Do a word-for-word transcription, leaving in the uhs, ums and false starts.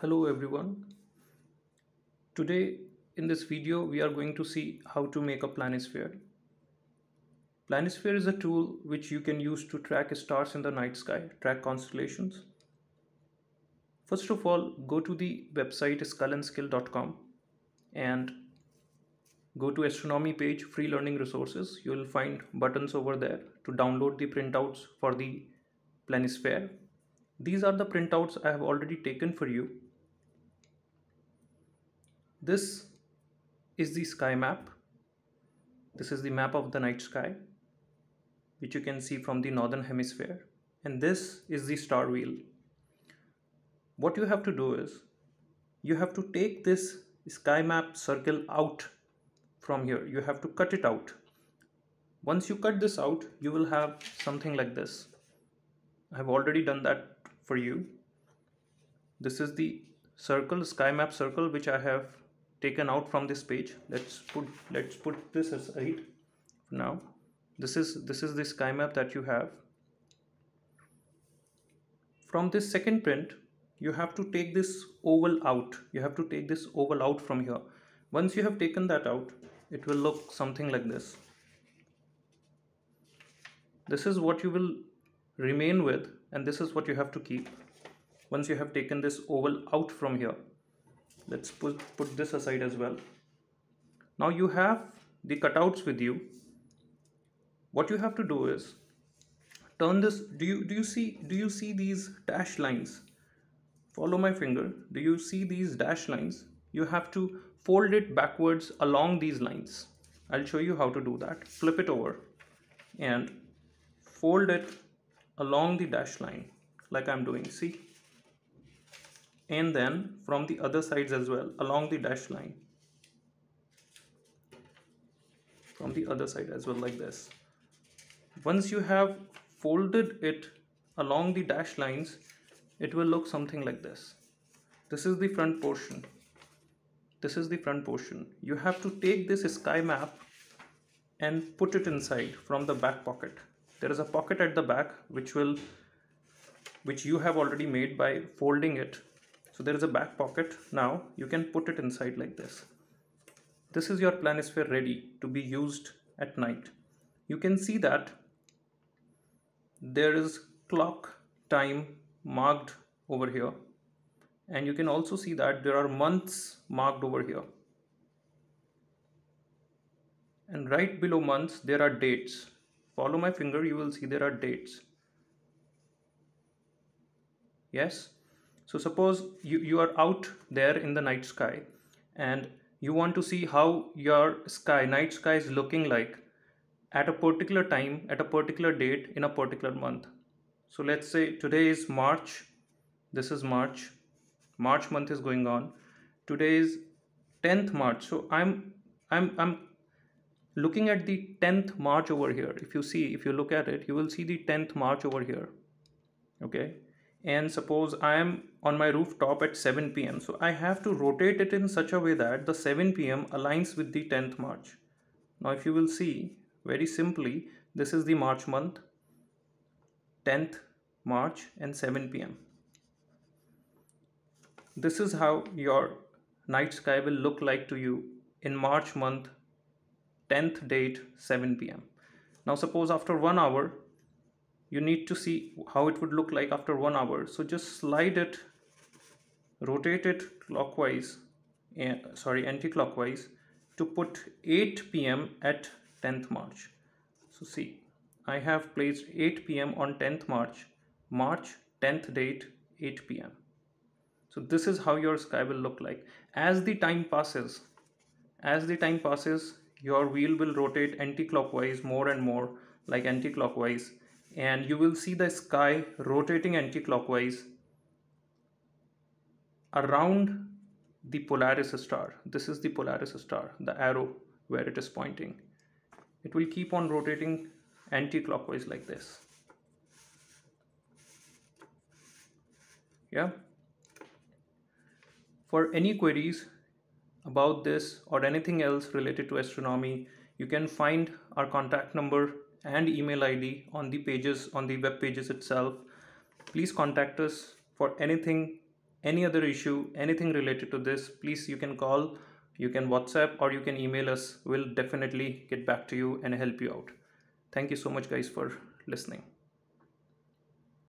Hello everyone. Today in this video we are going to see how to make a planisphere. Planisphere is a tool which you can use to track stars in the night sky, track constellations. First of all, go to the website skull and skill dot com and go to astronomy page, free learning resources. You will find buttons over there to download the printouts for the planisphere. These are the printouts I have already taken for you. This is the sky map. This is the map of the night sky, which you can see from the northern hemisphere. And this is the star wheel. What you have to do is, you have to take this sky map circle out from here. You have to cut it out. Once you cut this out, you will have something like this. I have already done that for you. This is the circle, sky map circle, which I have taken out from this page. Let's put let's put this aside for now. This is this is the sky map that you have. From this second print, you have to take this oval out. You have to take this oval out from here. Once you have taken that out, it will look something like this. This is what you will remain with, and this is what you have to keep once you have taken this oval out from here. Let's put, put this aside as well. Now you have the cutouts with you. What you have to do is turn this. Do you do you see do you see these dash lines? Follow my finger. Do you see these dash lines? You have to fold it backwards along these lines. I'll show you how to do that. Flip it over and fold it along the dash line like I'm doing, see, and then from the other sides as well, along the dash line, from the other side as well, like this. Once you have folded it along the dash lines, it will look something like this. This is the front portion. This is the front portion. You have to take this sky map and put it inside from the back pocket. There is a pocket at the back which will which you have already made by folding it. So there is a back pocket. Now you can put it inside like this. This is your planisphere ready to be used at night. You can see that there is clock time marked over here, and you can also see that there are months marked over here, and right below months there are dates. Follow my finger, you will see there are dates. Yes. So suppose you, you are out there in the night sky and you want to see how your sky, night sky is looking like at a particular time, at a particular date, in a particular month. So let's say today is March. This is March. March month is going on. Today is tenth March. So I'm I'm I'm looking at the tenth March over here. If you see, if you look at it, you will see the tenth March over here. Okay. And suppose I am on my rooftop at seven P M So I have to rotate it in such a way that the seven P M aligns with the tenth March. Now, if you will see very simply, this is the March month, tenth March and seven P M This is how your night sky will look like to you in March month, tenth date, seven P M Now suppose after one hour, you need to see how it would look like after one hour. So just slide it, rotate it clockwise, uh, sorry, anti-clockwise, to put eight P M at tenth March. So see, I have placed eight P M on tenth March, March tenth date, eight P M So this is how your sky will look like. As the time passes, as the time passes, your wheel will rotate anti-clockwise more and more, like anti-clockwise, and you will see the sky rotating anti-clockwise around the Polaris star. This is the Polaris star, the arrow where it is pointing. It will keep on rotating anti-clockwise like this. Yeah. For any queries about this or anything else related to astronomy, you can find our contact number and email I D on the pages, on the web pages itself. Please contact us for anything any other issue, anything related to this, please you can call, you can WhatsApp, or you can email us. We'll definitely get back to you and help you out. Thank you so much guys for listening.